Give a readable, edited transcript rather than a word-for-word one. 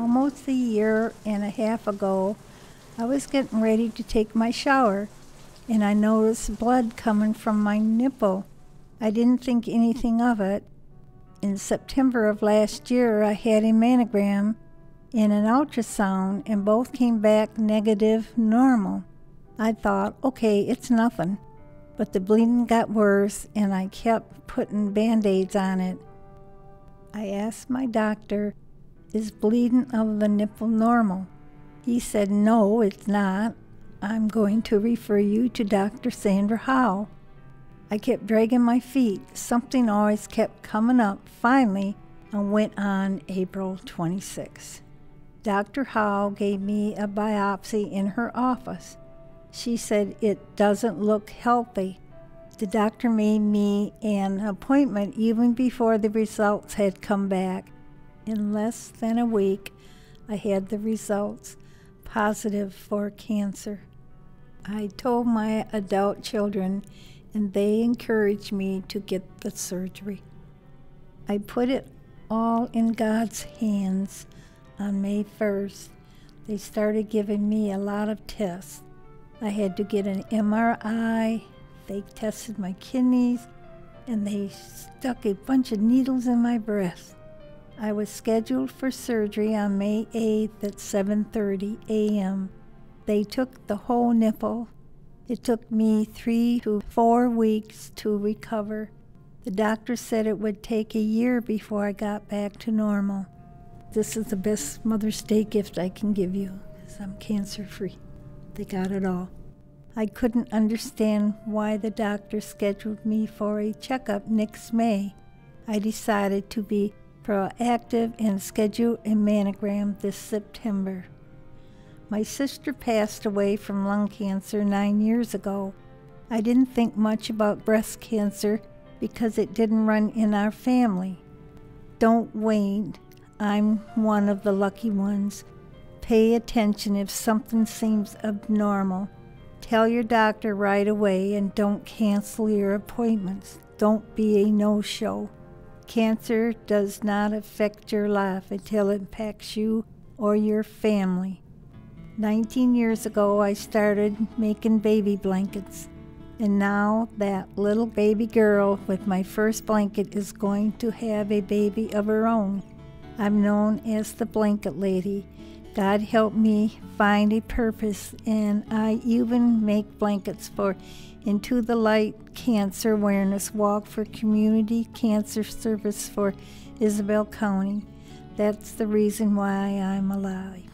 almost a year and a half ago, I was getting ready to take my shower, and I noticed blood coming from my nipple. I didn't think anything of it. In September of last year, I had a mammogram and an ultrasound, and both came back negative normal. I thought, okay, it's nothing. But the bleeding got worse, and I kept putting Band-Aids on it. I asked my doctor, is bleeding of the nipple normal? He said, no, it's not. I'm going to refer you to Dr. Sandra Howe. I kept dragging my feet. Something always kept coming up. Finally, I went on April 26. Dr. Howe gave me a biopsy in her office. She said, it doesn't look healthy. The doctor made me an appointment even before the results had come back. In less than a week, I had the results positive for cancer. I told my adult children, and they encouraged me to get the surgery. I put it all in God's hands. On May 1st, they started giving me a lot of tests. I had to get an MRI, they tested my kidneys, and they stuck a bunch of needles in my breast. I was scheduled for surgery on May 8th at 7:30 a.m. They took the whole nipple. It took me 3 to 4 weeks to recover. The doctor said it would take a year before I got back to normal. This is the best Mother's Day gift I can give you, because I'm cancer-free. They got it all. I couldn't understand why the doctor scheduled me for a checkup next May. I decided to be proactive and schedule a mammogram this September. My sister passed away from lung cancer 9 years ago. I didn't think much about breast cancer because it didn't run in our family. Don't wait. I'm one of the lucky ones. Pay attention if something seems abnormal. Tell your doctor right away and don't cancel your appointments. Don't be a no-show. Cancer does not affect your life until it impacts you or your family. 19 years ago, I started making baby blankets, and now that little baby girl with my first blanket is going to have a baby of her own. I'm known as the Blanket Lady. God helped me find a purpose, and I even make blankets for Into the Light Cancer Awareness Walk for Community Cancer Service for Isabel County. That's the reason why I'm alive.